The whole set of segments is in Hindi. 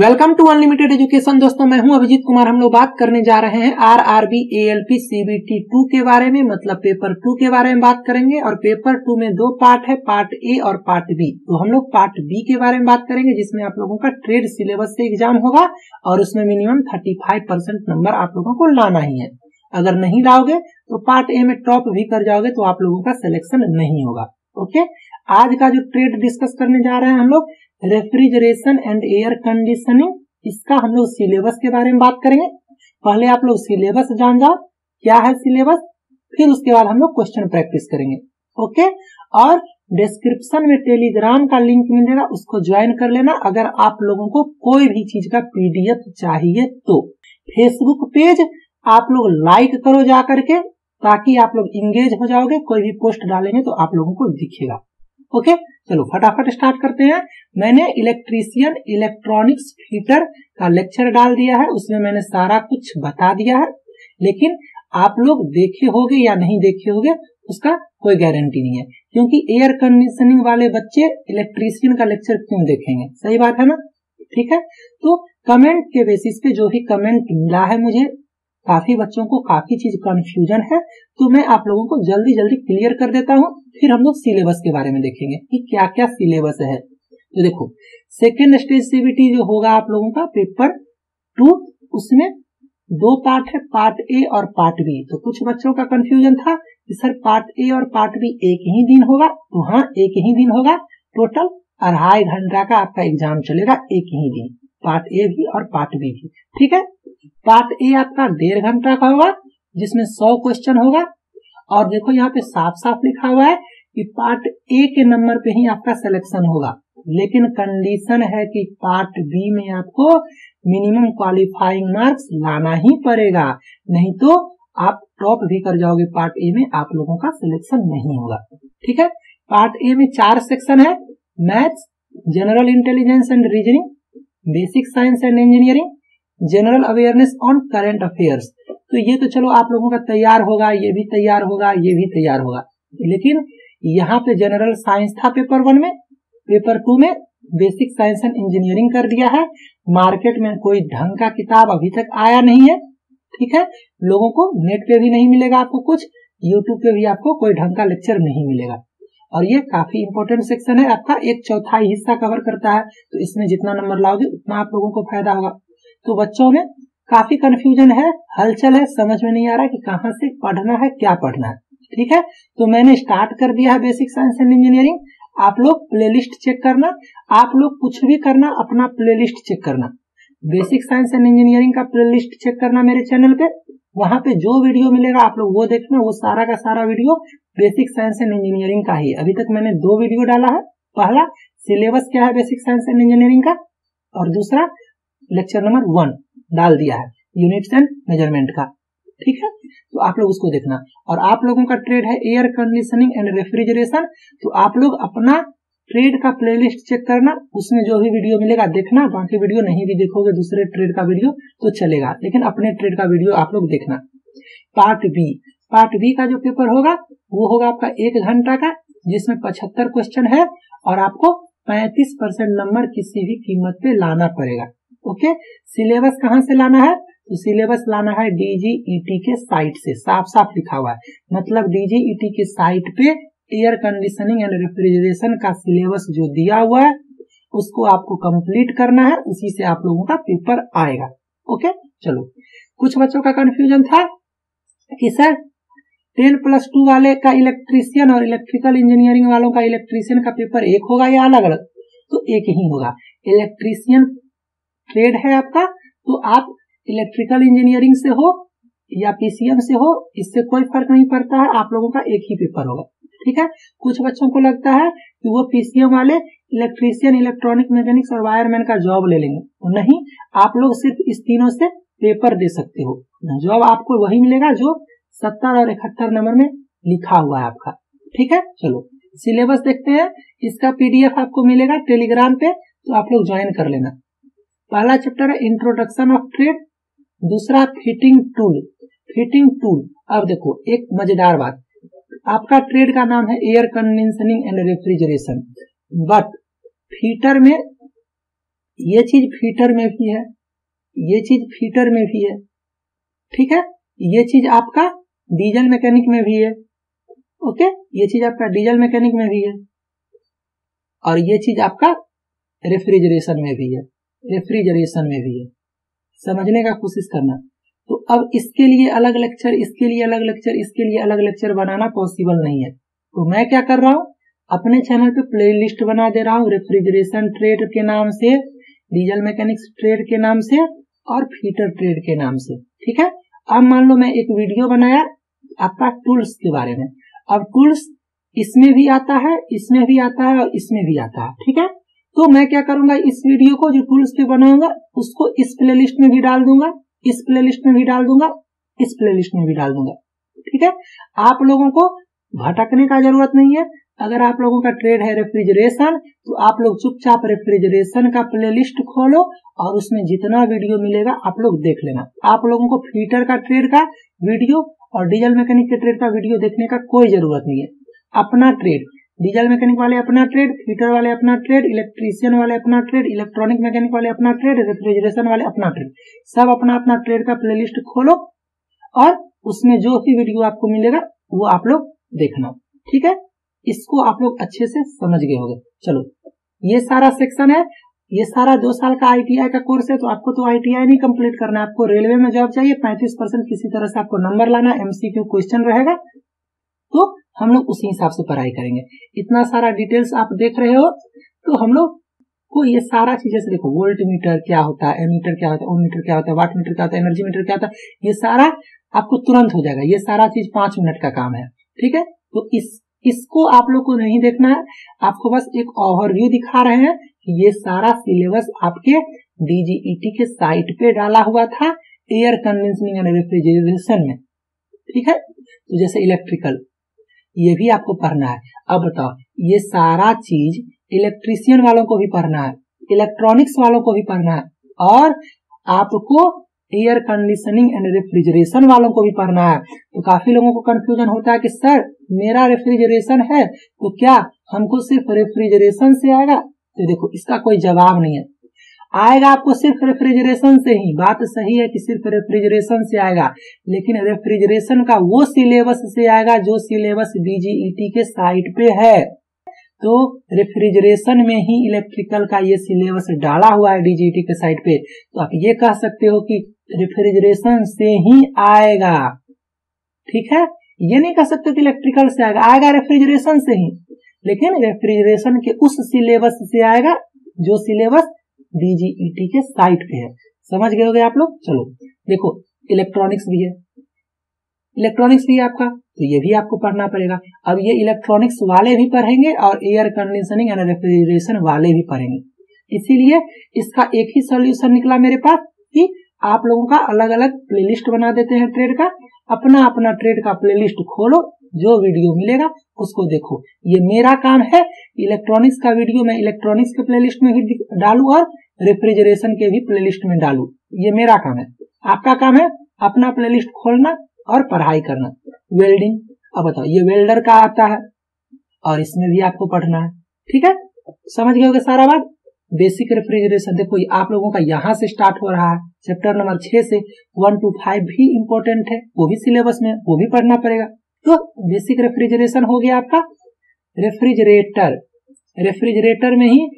Welcome to unlimited education. दोस्तों मैं हूं अभिजीत कुमार। हम लोग बात करने जा रहे हैं RRB ALPCBT 2 के बारे में, मतलब पेपर 2 के बारे में बात करेंगे। और पेपर 2 में दो पार्ट है, पार्ट ए और पार्ट बी। तो हम लोग पार्ट बी के बारे में बात करेंगे, जिसमें आप लोगों का ट्रेड सिलेबस से एग्जाम होगा और उसमें मिनिमम 35% नंबर आप लोगों को लाना ही है। अगर नहीं लाओगे तो पार्ट ए में टॉप भी कर जाओगे तो आप लोगों का सिलेक्शन नहीं होगा। ओके, आज का जो ट्रेड डिस्कस करने जा रहे हैं हम लोग, रेफ्रिजरेशन एंड एयर कंडीशनिंग, इसका हम लोग सिलेबस के बारे में बात करेंगे। पहले आप लोग सिलेबस जान जाओ क्या है सिलेबस, फिर उसके बाद हम लोग क्वेश्चन प्रैक्टिस करेंगे। ओके, और डिस्क्रिप्शन में टेलीग्राम का लिंक मिलेगा, उसको ज्वाइन कर लेना अगर आप लोगों को कोई भी चीज का PDF चाहिए तो। फेसबुक पेज आप लोग लाइक करो जा करके, ताकि आप लोग इंगेज हो जाओगे, कोई भी पोस्ट डालेंगे तो आप लोगों को दिखेगा। ओके, चलो फटाफट स्टार्ट करते हैं। मैंने इलेक्ट्रीशियन, इलेक्ट्रॉनिक्स, फिटर का लेक्चर डाल दिया है, उसमें मैंने सारा कुछ बता दिया है, लेकिन आप लोग देखे होगे या नहीं देखे होगे उसका कोई गारंटी नहीं है, क्योंकि एयर कंडीशनिंग वाले बच्चे इलेक्ट्रीशियन का लेक्चर क्यों देखेंगे, सही बात है ना। ठीक है, तो कमेंट के बेसिस पे जो भी कमेंट मिला है मुझे, काफी बच्चों को काफी चीज कंफ्यूजन है, तो मैं आप लोगों को जल्दी जल्दी क्लियर कर देता हूँ। फिर हम लोग सिलेबस के बारे में देखेंगे कि क्या क्या सिलेबस है। तो देखो, सेकेंड स्टेज सीबीटी जो होगा आप लोगों का पेपर 2, उसमें दो पार्ट है, पार्ट ए और पार्ट बी। तो कुछ बच्चों का कंफ्यूजन था कि सर पार्ट ए और पार्ट बी एक ही दिन होगा, तो हाँ एक ही दिन होगा। टोटल 2.5 घंटा का आपका एग्जाम चलेगा एक ही दिन, पार्ट ए भी और पार्ट बी भी। ठीक है, पार्ट ए आपका 1.5 घंटा का होगा, जिसमें 100 क्वेश्चन होगा। और देखो यहाँ पे साफ साफ लिखा हुआ है कि पार्ट ए के नंबर पे ही आपका सिलेक्शन होगा, लेकिन कंडीशन है कि पार्ट बी में आपको मिनिमम क्वालिफाइंग मार्क्स लाना ही पड़ेगा, नहीं तो आप टॉप भी कर जाओगे पार्ट ए में, आप लोगों का सिलेक्शन नहीं होगा। ठीक है, पार्ट ए में 4 सेक्शन है, maths, general intelligence and reasoning, basic science and engineering, general awareness on current affairs. तो ये तो चलो आप लोगों का तैयार होगा, ये भी तैयार होगा, ये भी तैयार होगा, लेकिन यहाँ पे जनरल साइंस था पेपर 1 में, पेपर 2 में बेसिक साइंस एंड इंजीनियरिंग कर दिया है। मार्केट में कोई ढंग का किताब अभी तक आया नहीं है। ठीक है, लोगों को नेट पे भी नहीं मिलेगा आपको कुछ, यूट्यूब पे भी आपको कोई ढंग का लेक्चर नहीं मिलेगा। और ये काफी इंपॉर्टेंट सेक्शन है, आपका 1/4 हिस्सा कवर करता है, तो इसमें जितना नंबर लाओगे उतना आप लोगों को फायदा होगा। तो बच्चों में काफी कंफ्यूजन है, हलचल है, समझ में नहीं आ रहा है कि कहाँ से पढ़ना है, क्या पढ़ना है। ठीक है, तो मैंने स्टार्ट कर दिया है बेसिक साइंस एंड इंजीनियरिंग। आप लोग प्लेलिस्ट चेक करना, आप लोग कुछ भी करना अपना प्लेलिस्ट चेक करना, बेसिक साइंस एंड इंजीनियरिंग का प्लेलिस्ट चेक करना मेरे चैनल पे। वहां पे जो वीडियो मिलेगा आप लोग वो देखना, वो सारा का सारा video basic science and engineering का ही। अभी तक मैंने 2 वीडियो डाला है, पहला सिलेबस क्या है बेसिक साइंस एंड इंजीनियरिंग का, और दूसरा लेक्चर नंबर 1 डाल दिया है यूनिट्स एंड मेजरमेंट का। ठीक है, तो आप लोग उसको देखना। और आप लोगों का ट्रेड है एयर कंडीशनिंग एंड रेफ्रिजरेशन, तो आप लोग अपना ट्रेड का प्लेलिस्ट चेक करना, उसमें जो भी वीडियो मिलेगा देखना। बाकी वीडियो नहीं भी देखोगे दूसरे ट्रेड का वीडियो तो चलेगा, लेकिन अपने ट्रेड का वीडियो आप लोग देखना। पार्ट बी का जो पेपर होगा वो होगा आपका 1 घंटा का, जिसमें 75 क्वेश्चन है और आपको 35% नंबर किसी भी कीमत पे लाना पड़ेगा। ओके, सिलेबस कहाँ से लाना है, तो सिलेबस लाना है DGET के साइट से, साफ साफ लिखा हुआ है। मतलब DGET के साइट पे एयर कंडीशनिंग एंड रेफ्रिजरेशन का सिलेबस जो दिया हुआ है उसको आपको कंप्लीट करना है, उसी से आप लोगों का पेपर आएगा। ओके, चलो कुछ बच्चों का कंफ्यूजन था कि सर 10+2 वाले का इलेक्ट्रीशियन और इलेक्ट्रिकल इंजीनियरिंग वालों का इलेक्ट्रीशियन का पेपर एक होगा या अलग अलग, तो एक ही होगा। इलेक्ट्रीशियन ट्रेड है आपका, तो आप इलेक्ट्रिकल इंजीनियरिंग से हो या PCM से हो, इससे कोई फर्क नहीं पड़ता है, आप लोगों का एक ही पेपर होगा। ठीक है, कुछ बच्चों को लगता है कि वो PCM वाले इलेक्ट्रीशियन, इलेक्ट्रॉनिक, मैकेनिक्स और वायरमैन का जॉब ले लेंगे, तो नहीं, आप लोग सिर्फ इस तीनों से पेपर दे सकते हो। जॉब आपको वही मिलेगा जो 70 और 71 नंबर में लिखा हुआ है आपका। ठीक है, चलो सिलेबस देखते हैं। इसका PDF आपको मिलेगा टेलीग्राम पे, तो आप लोग ज्वाइन कर लेना। पहला चैप्टर है इंट्रोडक्शन ऑफ ट्रेड, दूसरा फिटिंग टूल। अब देखो एक मजेदार बात, आपका ट्रेड का नाम है air conditioning and refrigeration, but fitter में ये चीज फीटर में भी है, ये चीज फीटर में भी है, ठीक है। ये चीज आपका डीजल मैकेनिक में भी है, ओके, ये चीज आपका डीजल मैकेनिक में भी है, और ये चीज आपका रेफ्रिजरेशन में भी है, रेफ्रिजरेशन में भी है। समझने का कोशिश करना। तो अब इसके लिए अलग लेक्चर, इसके लिए अलग लेक्चर, इसके लिए अलग लेक्चर बनाना पॉसिबल नहीं है। तो मैं क्या कर रहा हूँ, अपने चैनल पे प्लेलिस्ट बना दे रहा हूँ रेफ्रिजरेशन ट्रेड के नाम से, डीजल मैकेनिक्स ट्रेड के नाम से, और फीटर ट्रेड के नाम से, ठीक है। अब मान लो मैं एक वीडियो बनाया आपका टूल्स के बारे में। अब टूल्स इसमें भी आता है, इसमें भी आता है, और इसमें भी आता है, ठीक है। तो मैं क्या करूंगा, इस वीडियो को जो टूल्स पे बनाऊंगा उसको इस प्लेलिस्ट में भी डाल दूंगा, इस प्लेलिस्ट में भी डाल दूंगा, इस प्लेलिस्ट में भी डाल दूंगा, ठीक है। आप लोगों को भटकने का जरूरत नहीं है। अगर आप लोगों का ट्रेड है रेफ्रिजरेशन, तो आप लोग चुपचाप रेफ्रिजरेशन का प्लेलिस्ट खोलो और उसमें जितना वीडियो मिलेगा आप लोग देख लेना। आप लोगों को फीटर का ट्रेड का वीडियो और डीजल मैकेनिक के ट्रेड का वीडियो देखने का कोई जरूरत नहीं है। अपना ट्रेड, डीजल मैकेनिक वाले अपना ट्रेड, फीटर वाले अपना ट्रेड, इलेक्ट्रीशियन वाले अपना ट्रेड, इलेक्ट्रॉनिक मैकेनिक वाले अपना ट्रेड, रेफ्रिजरेशन वाले अपना ट्रेड, सब अपना अपना ट्रेड का प्लेलिस्ट खोलो और उसमें जो भी वीडियो आपको मिलेगा वो आप लोग देखना, ठीक है। इसको आप लोग अच्छे से समझ गए होंगे। चलो, ये सारा सेक्शन है, ये सारा 2 साल का ITI का कोर्स है। तो आपको तो ITI नहीं कंप्लीट करना है, आपको रेलवे में जॉब चाहिए। 35% किसी तरह से आपको नंबर लाना, MCQ क्वेश्चन रहेगा, तो हम लोग उसी हिसाब से पढ़ाई करेंगे। इतना सारा डिटेल्स आप देख रहे हो, तो हम लोग को ये सारा चीजें से देखो, वोल्ट मीटर क्या होता है, एमीटर क्या होता है, ओम मीटर क्या होता है, वाट मीटर क्या होता है, एनर्जी मीटर क्या होता है, ये सारा आपको तुरंत हो जाएगा। ये सारा चीज 5 मिनट का काम है, ठीक है। तो इसको आप लोग को नहीं देखना है, आपको बस एक ओवरव्यू दिखा रहे हैं कि ये सारा सिलेबस आपके DGET के साइट पे डाला हुआ था एयर कंडीशनिंग एंड रेफ्रिजरेशन में, ठीक है। तो जैसे इलेक्ट्रिकल, ये भी आपको पढ़ना है। अब बताओ, ये सारा चीज इलेक्ट्रीशियन वालों को भी पढ़ना है, इलेक्ट्रॉनिक्स वालों को भी पढ़ना है, और आपको एयर कंडीशनिंग एंड रेफ्रिजरेशन वालों को भी पढ़ना है। तो काफी लोगों को कंफ्यूजन होता है कि सर मेरा रेफ्रिजरेशन है तो क्या हमको सिर्फ रेफ्रिजरेशन से आएगा? तो देखो, इसका कोई जवाब नहीं है। आएगा आपको सिर्फ रेफ्रिजरेशन से ही, बात सही है कि सिर्फ रेफ्रिजरेशन से आएगा, लेकिन रेफ्रिजरेशन का वो सिलेबस से आएगा जो सिलेबस DGET के साइट पे है। तो रेफ्रिजरेशन में ही इलेक्ट्रिकल का ये सिलेबस डाला हुआ है DGET के साइट पे, तो आप ये कह सकते हो कि रेफ्रिजरेशन से ही आएगा, ठीक है। ये नहीं कह सकते कि इलेक्ट्रिकल से आएगा, आएगा रेफ्रिजरेशन से ही, लेकिन रेफ्रिजरेशन के उस सिलेबस से आएगा जो सिलेबस DGET के साइट पे है। समझ गए होगे आप लोग। चलो देखो, इलेक्ट्रॉनिक्स भी है, इलेक्ट्रॉनिक्स भी आपका, तो ये भी आपको पढ़ना पड़ेगा। अब ये इलेक्ट्रॉनिक्स वाले भी पढ़ेंगे और एयर कंडीशनिंग एंड रेफ्रिजरेशन वाले भी पढ़ेंगे। इसीलिए इसका एक ही सॉल्यूशन निकला मेरे पास कि आप लोगों का अलग अलग प्लेलिस्ट बना देते हैं ट्रेड का, अपना अपना ट्रेड का प्लेलिस्ट खोलो, जो वीडियो मिलेगा उसको देखो। ये मेरा काम है, इलेक्ट्रॉनिक्स का वीडियो मैं इलेक्ट्रॉनिक्स के प्लेलिस्ट में भी डालू और रेफ्रिजरेशन के भी प्लेलिस्ट में डालू, ये मेरा काम है। आपका काम है अपना प्लेलिस्ट खोलना और पढ़ाई करना। वेल्डिंग, अब बताओ, ये वेल्डर का आता है और इसमें भी आपको पढ़ना है, ठीक है। समझ गए होगे सारा बात। बेसिक रेफ्रिजरेशन, देखो ये आप लोगों का यहाँ से स्टार्ट हो रहा है, चैप्टर नंबर 6 से 1 to 5 भी इम्पोर्टेंट है, वो भी सिलेबस में, वो भी पढ़ना पड़ेगा। तो बेसिक रेफ्रिजरेशन हो गया आपका। रेफ्रिजरेटर, रेफ्रिजरेटर में ही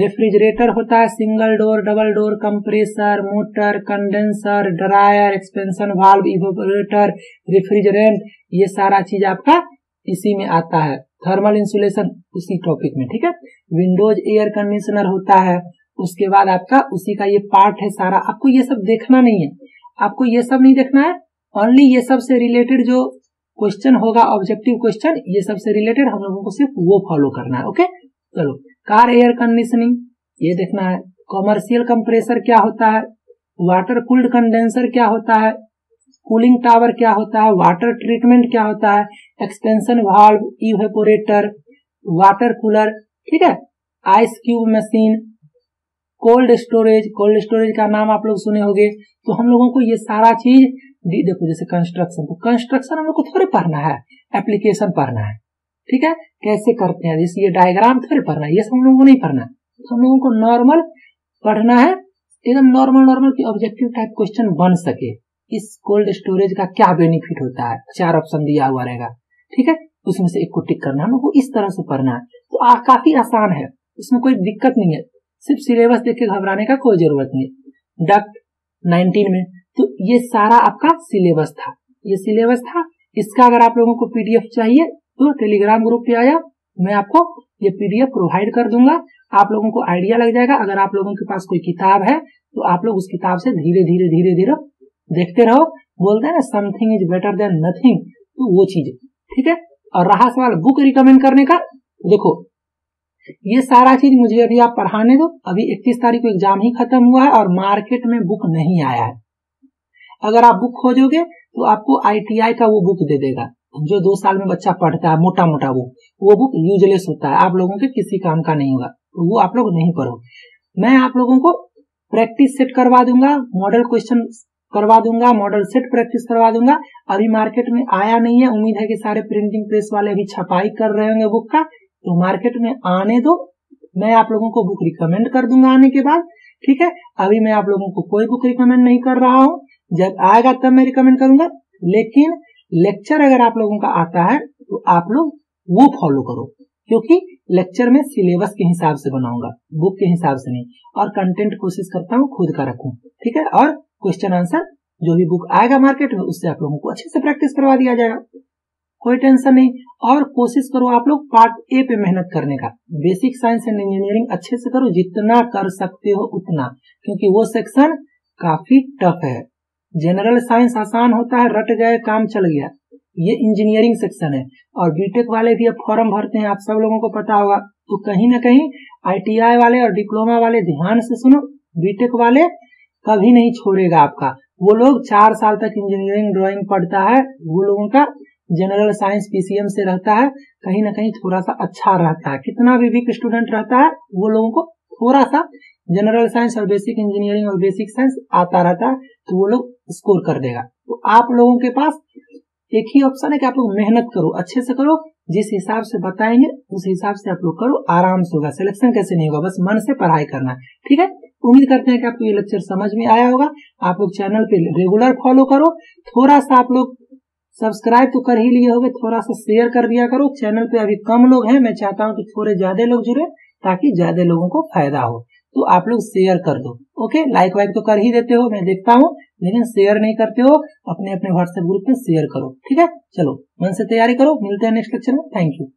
रेफ्रिजरेटर होता है single door, double door, compressor, motor, condenser, dryer, expansion valve, evaporator, refrigerant, ये सारा चीज आपका इसी में आता है। थर्मल इंसुलेशन उसी टॉपिक में, ठीक है। विंडोज एयर कंडीशनर होता है, उसके बाद आपका उसी का ये पार्ट है सारा। आपको ये सब देखना नहीं है, आपको ये सब नहीं देखना है, ओनली ये सब से रिलेटेड जो क्वेश्चन होगा, ऑब्जेक्टिव क्वेश्चन, ये सब से रिलेटेड हम लोगों को सिर्फ वो फॉलो करना है, ओके। चलो, कार एयर कंडीशनिंग, ये देखना है। कॉमर्शियल कंप्रेसर क्या होता है, वाटर कूल्ड कंडेंसर क्या होता है, कूलिंग टावर क्या होता है, वाटर ट्रीटमेंट क्या होता है, expansion valve, evaporator, water cooler, ठीक है, ice cube machine, cold storage, cold storage का नाम आप लोग सुने होंगे। तो हम लोगों को ये सारा चीज देखो, जैसे कंस्ट्रक्शन, तो कंस्ट्रक्शन हम लोग को थोड़े पढ़ना है, एप्लीकेशन पढ़ना है, ठीक है, कैसे करते हैं, जैसे ये डायग्राम थोड़े पढ़ना है, ये सब हम लोगों को नहीं पढ़ना है। हम लोगों को नॉर्मल पढ़ना है, एकदम normal normal objective type question बन सके। इस कोल्ड स्टोरेज का क्या बेनिफिट होता है, 4 ऑप्शन दिया हुआ रहेगा, ठीक है, उसमें से एक को टिक करना है, हमको इस तरह से पढ़ना है। तो काफी आसान है, इसमें कोई दिक्कत नहीं है, सिर्फ सिलेबस देख के घबराने का कोई जरूरत नहीं है। डक्ट 19 में तो ये सारा आपका सिलेबस था, ये सिलेबस था। इसका अगर आप लोगों को पीडीएफ चाहिए तो टेलीग्राम ग्रुप पे आया, मैं आपको ये पीडीएफ प्रोवाइड कर दूंगा, आप लोगों को आइडिया लग जाएगा। अगर आप लोगों के पास कोई किताब है तो आप लोग उस किताब से धीरे धीरे धीरे धीरे देखते रहो। बोलते हैं ना, something is better than nothing, तो वो चीज, ठीक है। और रहा सवाल बुक रिकमेंड करने का, देखो ये सारा चीज मुझे अभी आप पढ़ाने दो। अभी 31 तारीख को एग्जाम ही खत्म हुआ है और मार्केट में बुक नहीं आया है। अगर आप बुक खोजोगे तो आपको आईटीआई का वो बुक दे देगा जो 2 साल में बच्चा पढ़ता है, मोटा मोटा बुक। वो बुक यूजलेस होता है, आप लोगों के किसी काम का नहीं होगा, वो आप लोग नहीं पढ़ो। मैं आप लोगों को प्रैक्टिस सेट करवा दूंगा, मॉडल क्वेश्चन करवा दूंगा, मॉडल सेट प्रैक्टिस करवा दूंगा। अभी मार्केट में आया नहीं है, उम्मीद है कि सारे प्रिंटिंग प्रेस वाले अभी छपाई कर रहे होंगे बुक का, तो मार्केट में आने दो। मैं आप लोगों को बुक रिकमेंड कर दूंगा आने के बाद, ठीक है। अभी मैं आप लोगों को कोई बुक रिकमेंड नहीं कर रहा हूँ, जब आएगा तब मैं रिकमेंड करूंगा। लेकिन लेक्चर अगर आप लोगों का आता है तो आप लोग वो फॉलो करो, क्योंकि लेक्चर में सिलेबस के हिसाब से बनाऊंगा, बुक के हिसाब से नहीं। और कंटेंट कोशिश करता हूँ खुद का रखूं, ठीक है। और क्वेश्चन आंसर जो भी बुक आएगा मार्केट में, उससे आप लोगों को अच्छे से प्रैक्टिस करवा दिया जाएगा, कोई टेंशन नहीं। और कोशिश करो आप लोग पार्ट ए पे मेहनत करने का, बेसिक साइंस एंड इंजीनियरिंग अच्छे से करो, जितना कर सकते हो उतना, क्योंकि वो सेक्शन काफी टफ है। जनरल साइंस आसान होता है, रट गए काम चल गया, ये इंजीनियरिंग सेक्शन है। और बीटेक वाले भी अब फॉर्म भरते हैं, आप सब लोगों को पता होगा, तो कहीं ना कहीं आईटीआई वाले और डिप्लोमा वाले ध्यान से सुनो। बीटेक वाले कभी नहीं छोड़ेगा आपका, वो लोग 4 साल तक इंजीनियरिंग ड्राइंग पढ़ता है, वो लोगों का जनरल साइंस पीसीएम से रहता है, कहीं ना कहीं थोड़ा सा अच्छा रहता है। कितना भी वीक स्टूडेंट रहता है, वो लोगों को थोड़ा सा जनरल साइंस और बेसिक इंजीनियरिंग और बेसिक साइंस आता रहता है, तो वो लोग स्कोर कर देगा। तो आप लोगों के पास एक ही ऑप्शन है कि आप लोग मेहनत करो, अच्छे से करो, जिस हिसाब से बताएंगे उस हिसाब से आप लोग करो, आराम से होगा, सिलेक्शन कैसे नहीं होगा, बस मन से पढ़ाई करना, ठीक है। उम्मीद करते हैं कि आपको ये लेक्चर समझ में आया होगा। आप लोग चैनल पे रेगुलर फॉलो करो, थोड़ा सा आप लोग सब्सक्राइब तो कर ही लिए होंगे, थोड़ा सा शेयर कर दिया करो। चैनल पे अभी कम लोग हैं, मैं चाहता हूँ कि थोड़े ज्यादा लोग जुड़े ताकि ज्यादा लोगों को फायदा हो, तो आप लोग शेयर कर दो, ओके। लाइक वाइक तो कर ही देते हो, मैं देखता हूँ, लेकिन शेयर नहीं करते हो, अपने अपने व्हाट्सएप ग्रुप में शेयर करो, ठीक है। चलो मन से तैयारी करो, मिलते हैं नेक्स्ट लेक्चर में, थैंक यू।